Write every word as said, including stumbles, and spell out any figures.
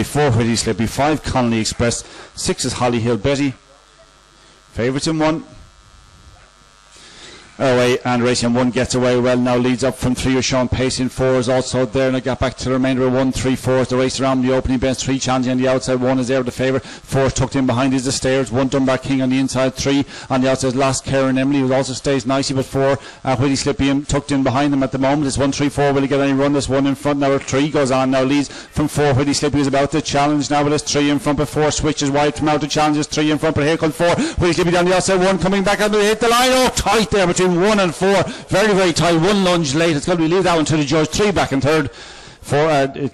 a four Whitty Slippy, five Connolly Express, six is Holly Hill Betty. Favourites in one. Away and racing one gets away well now, leads up from three. Sean Pace in four is also there, and I got back to the remainder of one, three, four. The race around the opening bench, three challenging on the outside, one is there with the favourite, four tucked in behind is the stairs, one Dunbar King on the inside, three on the outside, Loskeran Emily, who also stays nicely, but four uh, Whitty Slippy in, tucked in behind them at the moment. It's one, three, four. Will he get any run? There's one in front now. Three goes on now, leads from four. Whitty Slippy is about to challenge now, but it's three in front, but four switches wide from out to challenges, three in front, but here comes four. Whitty Slippy down the outside, one coming back and they hit the line. Oh, tight there between one and four, very very tight. One lunge late, it's going to be leave that one to the judge. Three back in third, four uh, it,